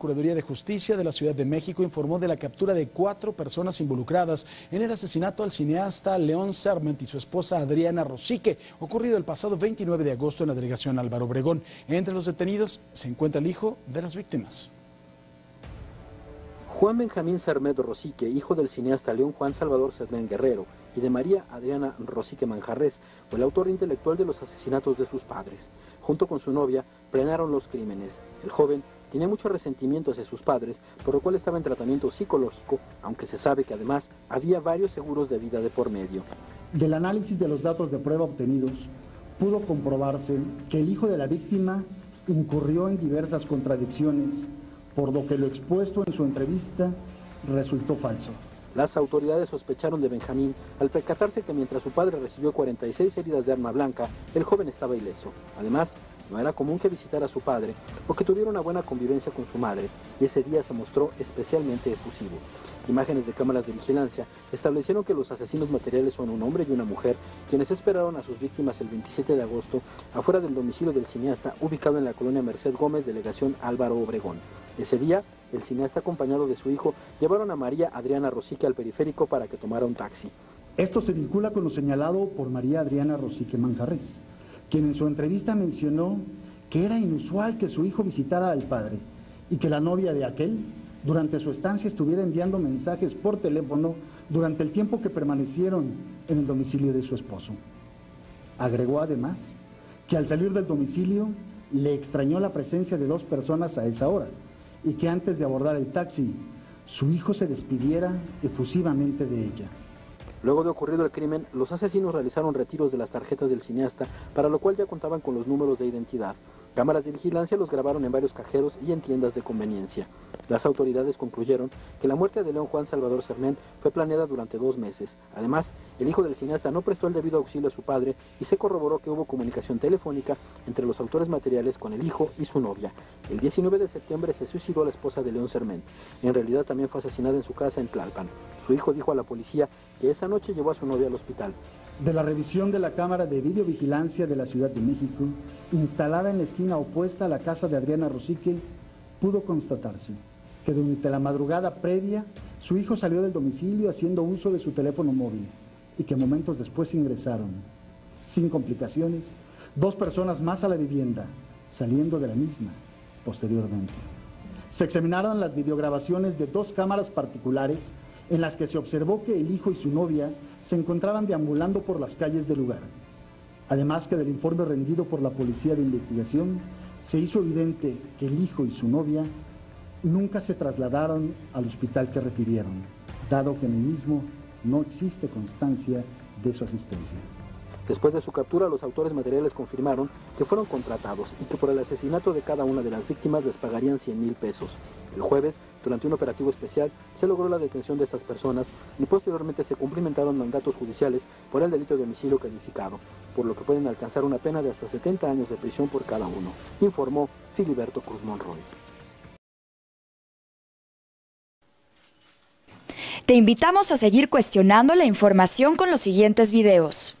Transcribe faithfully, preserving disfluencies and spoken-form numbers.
Procuraduría de Justicia de la Ciudad de México informó de la captura de cuatro personas involucradas en el asesinato al cineasta León Serment y su esposa Adriana Rosique, ocurrido el pasado veintinueve de agosto en la delegación Álvaro Obregón. Entre los detenidos se encuentra el hijo de las víctimas. Juan Benjamín Serment Rosique, hijo del cineasta León Juan Salvador Serment Guerrero y de María Adriana Rosique Manjarrés, fue el autor intelectual de los asesinatos de sus padres. Junto con su novia, planearon los crímenes. El joven tenía mucho resentimiento hacia sus padres, por lo cual estaba en tratamiento psicológico, aunque se sabe que además había varios seguros de vida de por medio. Del análisis de los datos de prueba obtenidos, pudo comprobarse que el hijo de la víctima incurrió en diversas contradicciones, por lo que lo expuesto en su entrevista resultó falso. Las autoridades sospecharon de Benjamín al percatarse que mientras su padre recibió cuarenta y seis heridas de arma blanca, el joven estaba ileso. Además, no era común que visitara a su padre o que tuviera una buena convivencia con su madre, y ese día se mostró especialmente efusivo. Imágenes de cámaras de vigilancia establecieron que los asesinos materiales son un hombre y una mujer, quienes esperaron a sus víctimas el veintisiete de agosto afuera del domicilio del cineasta ubicado en la colonia Merced Gómez, delegación Álvaro Obregón. Ese día, el cineasta acompañado de su hijo llevaron a María Adriana Rosique al periférico para que tomara un taxi. Esto se vincula con lo señalado por María Adriana Rosique Manjarrés, quien en su entrevista mencionó que era inusual que su hijo visitara al padre y que la novia de aquel, durante su estancia, estuviera enviando mensajes por teléfono durante el tiempo que permanecieron en el domicilio de su esposo. Agregó además que al salir del domicilio le extrañó la presencia de dos personas a esa hora y que antes de abordar el taxi, su hijo se despidiera efusivamente de ella. Luego de ocurrido el crimen, los asesinos realizaron retiros de las tarjetas del cineasta, para lo cual ya contaban con los números de identidad. Cámaras de vigilancia los grabaron en varios cajeros y en tiendas de conveniencia. Las autoridades concluyeron que la muerte de León Juan Salvador Serment fue planeada durante dos meses. Además, el hijo del cineasta no prestó el debido auxilio a su padre y se corroboró que hubo comunicación telefónica entre los autores materiales con el hijo y su novia. El diecinueve de septiembre se suicidó la esposa de León Serment. En realidad también fue asesinada en su casa en Tlalpan. Su hijo dijo a la policía que esa noche llevó a su novia al hospital. De la revisión de la cámara de videovigilancia de la Ciudad de México, instalada en la esquina opuesta a la casa de Adriana Rosique, pudo constatarse que durante la madrugada previa, su hijo salió del domicilio haciendo uso de su teléfono móvil y que momentos después ingresaron, sin complicaciones, dos personas más a la vivienda, saliendo de la misma posteriormente. Se examinaron las videograbaciones de dos cámaras particulares en las que se observó que el hijo y su novia se encontraban deambulando por las calles del lugar. Además que del informe rendido por la Policía de Investigación, se hizo evidente que el hijo y su novia nunca se trasladaron al hospital que refirieron, dado que en el mismo no existe constancia de su asistencia. Después de su captura, los autores materiales confirmaron que fueron contratados y que por el asesinato de cada una de las víctimas les pagarían cien mil pesos. El jueves, durante un operativo especial, se logró la detención de estas personas y posteriormente se cumplimentaron mandatos judiciales por el delito de homicidio calificado, por lo que pueden alcanzar una pena de hasta setenta años de prisión por cada uno, informó Filiberto Cruz Monroy. Te invitamos a seguir cuestionando la información con los siguientes videos.